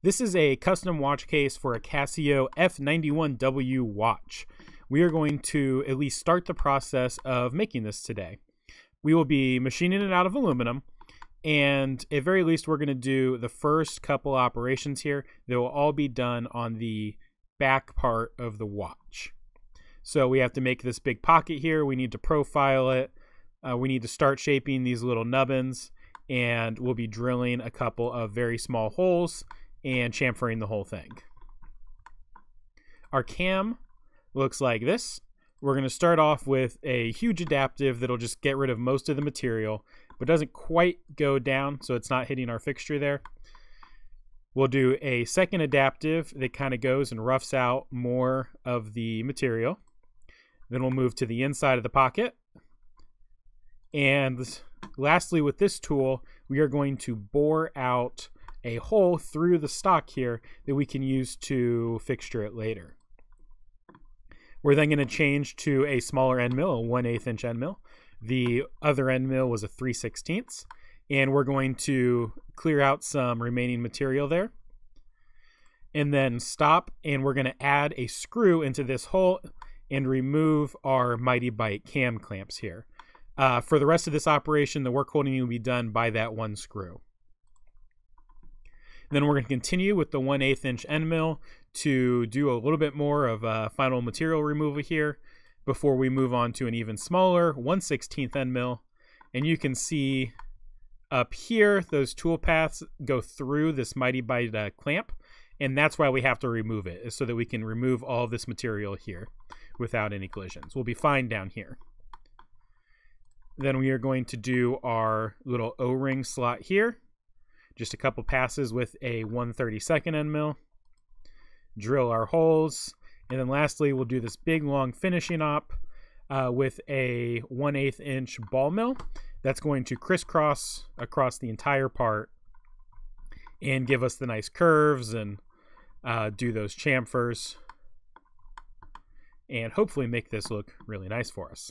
This is a custom watch case for a Casio F91W watch. We are going to at least start the process of making this today. We will be machining it out of aluminum, and at very least we're going to do the first couple operations here. They will all be done on the back part of the watch. So we have to make this big pocket here. We need to profile it. We need to start shaping these little nubbins, and we'll be drilling a couple of very small holes and chamfering the whole thing. Our cam looks like this. We're going to start off with a huge adaptive that'll just get rid of most of the material, but doesn't quite go down, so it's not hitting our fixture there. We'll do a second adaptive that kind of goes and roughs out more of the material. Then we'll move to the inside of the pocket. And lastly, with this tool, we are going to bore out a hole through the stock here that we can use to fixture it later. We're then going to change to a smaller end mill, a 1/8" end mill. The other end mill was a 3/16", and we're going to clear out some remaining material there. And then stop, and we're going to add a screw into this hole and remove our Mighty Bite cam clamps here. For the rest of this operation, the work holding will be done by that one screw. Then we're going to continue with the 1/8" end mill to do a little bit more of final material removal here before we move on to an even smaller 1/16" end mill. And you can see up here, those tool paths go through this Mighty Bite clamp, and that's why we have to remove it, is so that we can remove all this material here without any collisions. We'll be fine down here. Then we are going to do our little O-ring slot here. Just a couple passes with a 1/32" end mill, drill our holes, and then lastly we'll do this big long finishing op with a 1/8" ball mill that's going to crisscross across the entire part and give us the nice curves and do those chamfers and hopefully make this look really nice for us.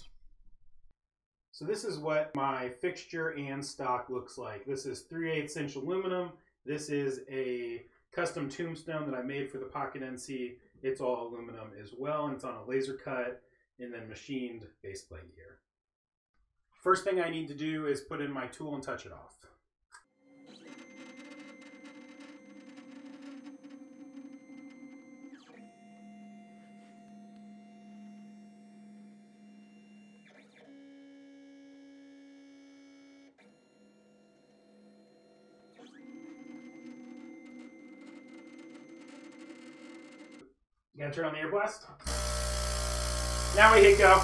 So this is what my fixture and stock looks like. This is 3/8" aluminum. This is a custom tombstone that I made for the Pocket NC. It's all aluminum as well, and it's on a laser cut and then machined baseplate here. First thing I need to do is put in my tool and touch it off. You gotta turn on the air blast. Now we hit go.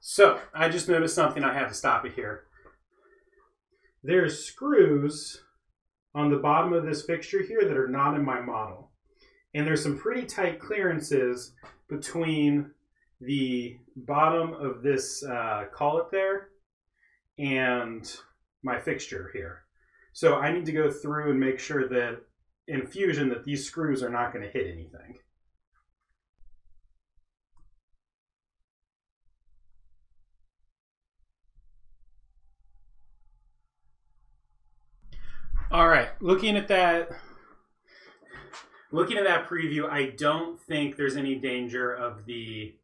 So, I just noticed something. I have to stop it here. There's screws on the bottom of this fixture here that are not in my model. And there's some pretty tight clearances between the bottom of this collet there and my fixture here. So I need to go through and make sure that in Fusion that these screws are not going to hit anything. All right, looking at that preview, I don't think there's any danger of the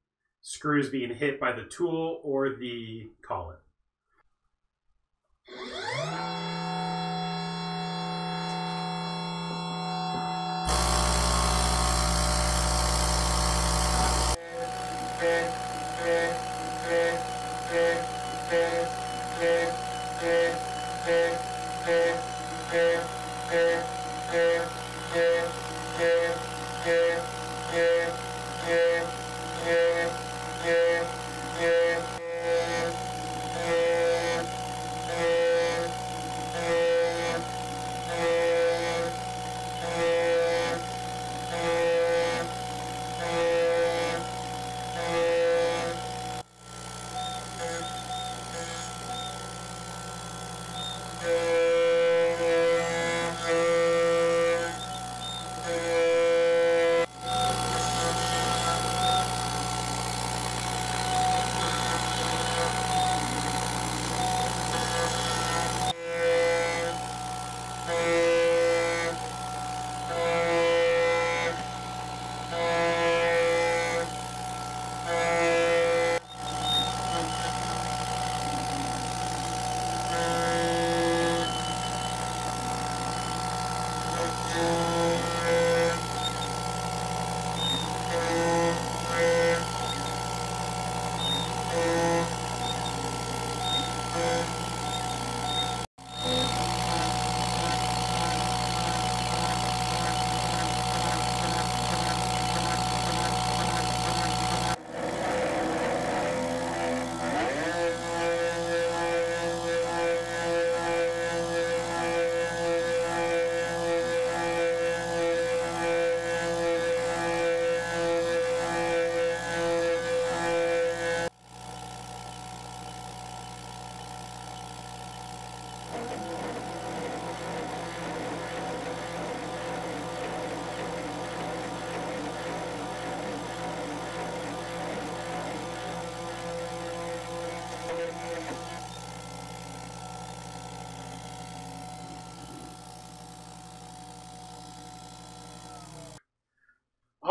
screws being hit by the tool or the collet.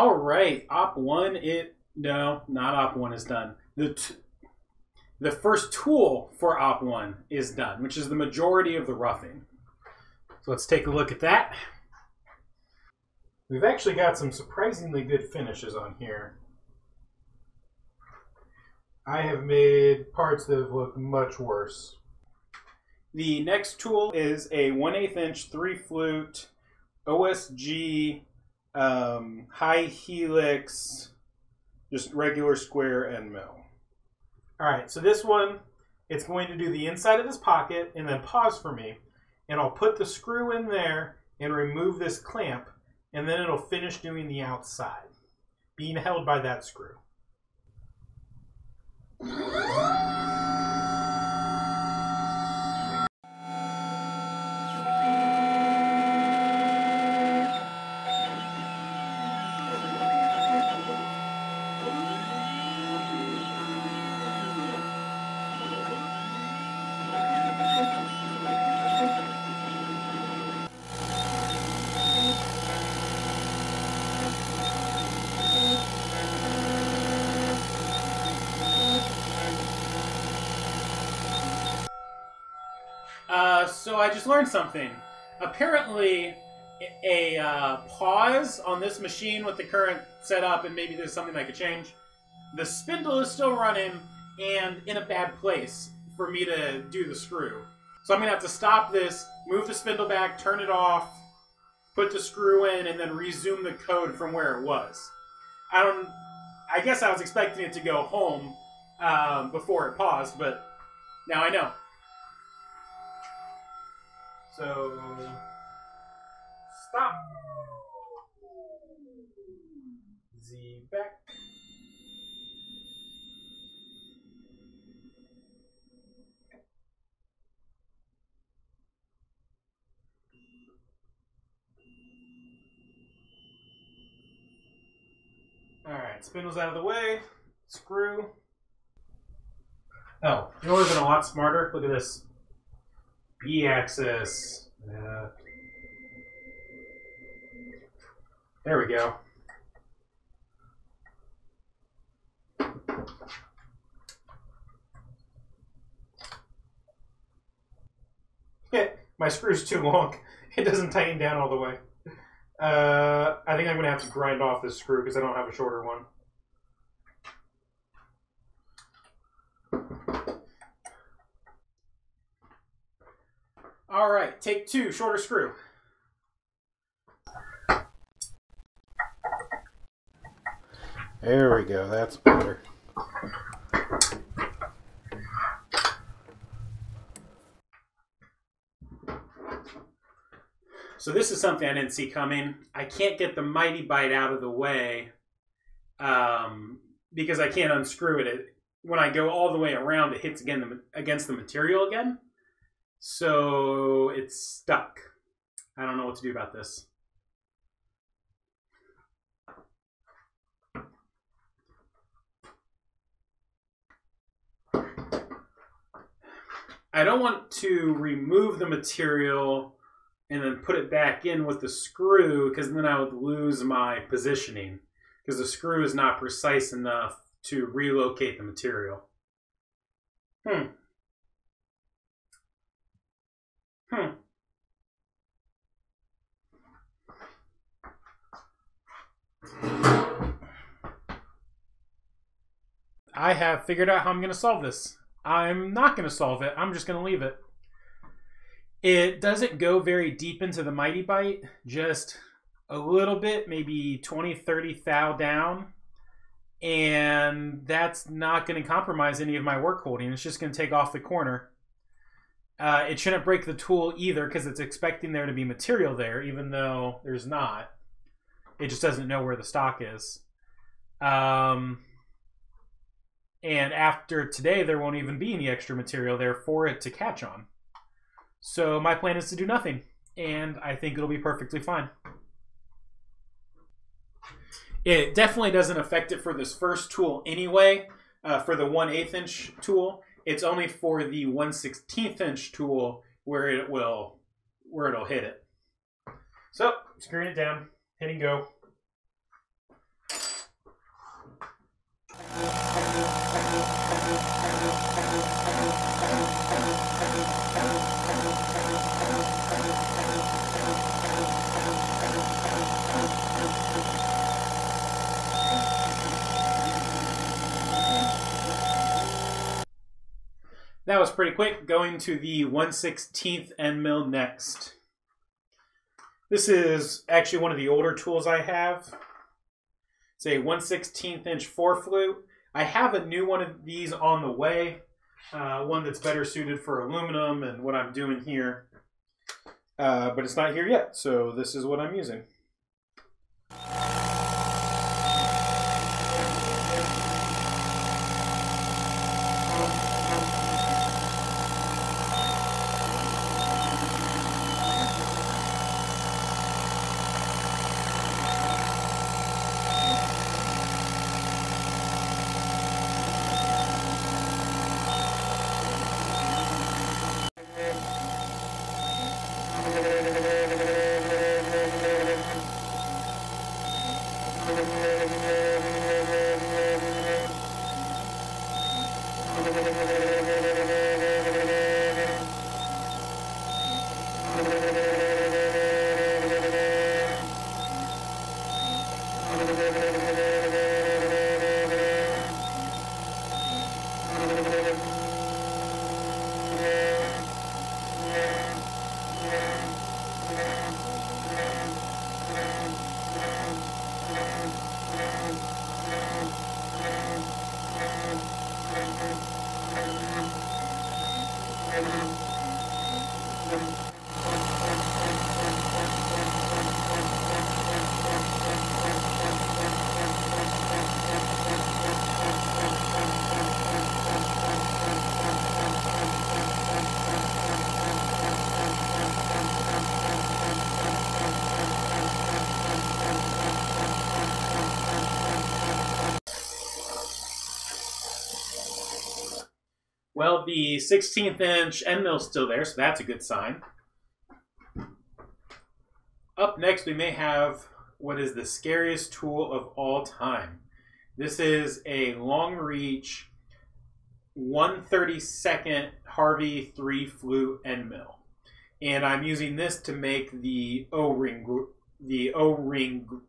All right, op one, not op one is done. The first tool for op one is done, which is the majority of the roughing. So let's take a look at that. We've actually got some surprisingly good finishes on here. I have made parts that have looked much worse. The next tool is a 1/8" 3-flute OSG high helix, just regular square and mill. All right, so this one, it's going to do the inside of this pocket and then pause for me, and I'll put the screw in there and remove this clamp, and then it'll finish doing the outside, being held by that screw. So I just learned something. Apparently, a pause on this machine with the current setup, and maybe there's something I could change, the spindle is still running and in a bad place for me to do the screw. So I'm going to have to stop this, move the spindle back, turn it off, put the screw in, and then resume the code from where it was. I guess I was expecting it to go home before it paused, but now I know. So, stop. Z back. All right, spindle's out of the way. Screw. Oh, it would have been a lot smarter. Look at this. B-axis. There we go. My screw's too long. It doesn't tighten down all the way. I think I'm going to have to grind off this screw because I don't have a shorter one. All right, take two, shorter screw. There we go, that's better. So this is something I didn't see coming. I can't get the Mighty Bite out of the way because I can't unscrew it. When I go all the way around, it hits against the material again. So it's stuck. I don't know what to do about this. I don't want to remove the material and then put it back in with the screw because then I would lose my positioning because the screw is not precise enough to relocate the material. I have figured out how I'm going to solve this. I'm not going to solve it. I'm just going to leave it. It doesn't go very deep into the Mighty Bite. Just a little bit, maybe 20, 30 thou down. And that's not going to compromise any of my work holding. It's just going to take off the corner. It shouldn't break the tool either because it's expecting there to be material there, even though there's not. It just doesn't know where the stock is. And after today, there won't even be any extra material there for it to catch on. So my plan is to do nothing, and I think it'll be perfectly fine. It definitely doesn't affect it for this first tool anyway, for the 1/8" tool. It's only for the 1/16" tool where it'll hit it. So screwing it down, hit and go. That was pretty quick. Going to the 1/16 end mill next. This is actually one of the older tools I have. It's a 1/16 inch 4-flute. I have a new one of these on the way, one that's better suited for aluminum and what I'm doing here, but it's not here yet, so this is what I'm using. Well, the 16th inch end mill's still there, so that's a good sign. Up next, we may have what is the scariest tool of all time. This is a long reach 1/32 Harvey 3-flute end mill, and I'm using this to make the O-ring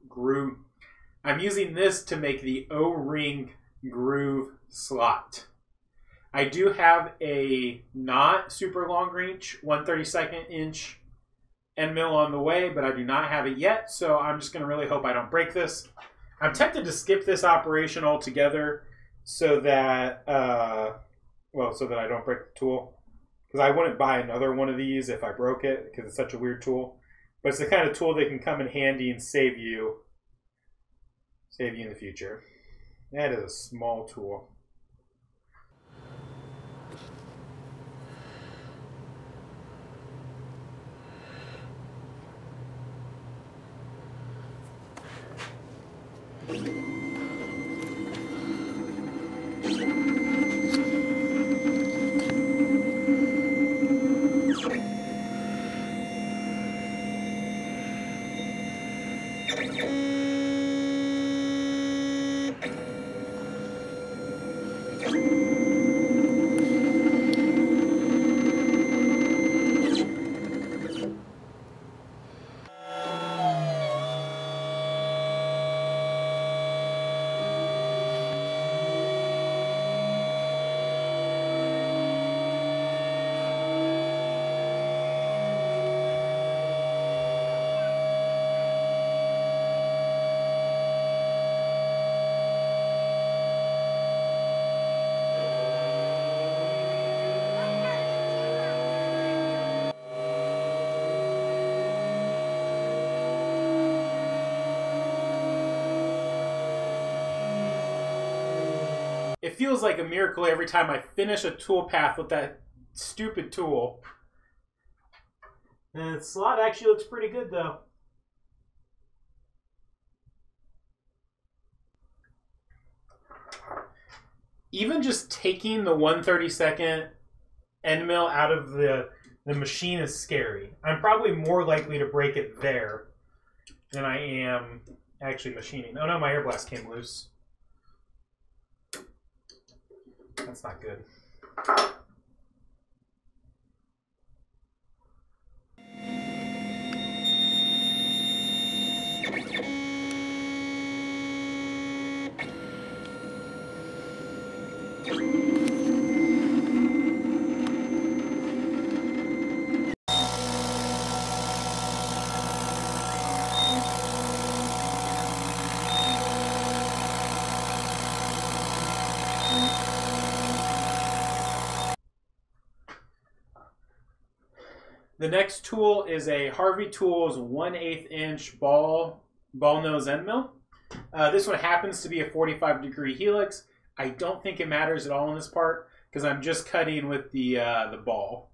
groove. I'm using this to make the O-ring groove slot. I do have a not super long reach 1/32 inch end mill on the way, but I do not have it yet, so I'm just gonna really hope I don't break this. I'm tempted to skip this operation altogether so that, so that I don't break the tool, because I wouldn't buy another one of these if I broke it, because it's such a weird tool. But it's the kind of tool that can come in handy and save you in the future. That is a small tool. It feels like a miracle every time I finish a tool path with that stupid tool. And the slot actually looks pretty good though. Even just taking the 1/32 end mill out of the machine is scary. I'm probably more likely to break it there than I am actually machining. Oh no, my air blast came loose. That's not good. The next tool is a Harvey Tools 1/8" ball nose end mill. This one happens to be a 45-degree helix. I don't think it matters at all in this part because I'm just cutting with the ball.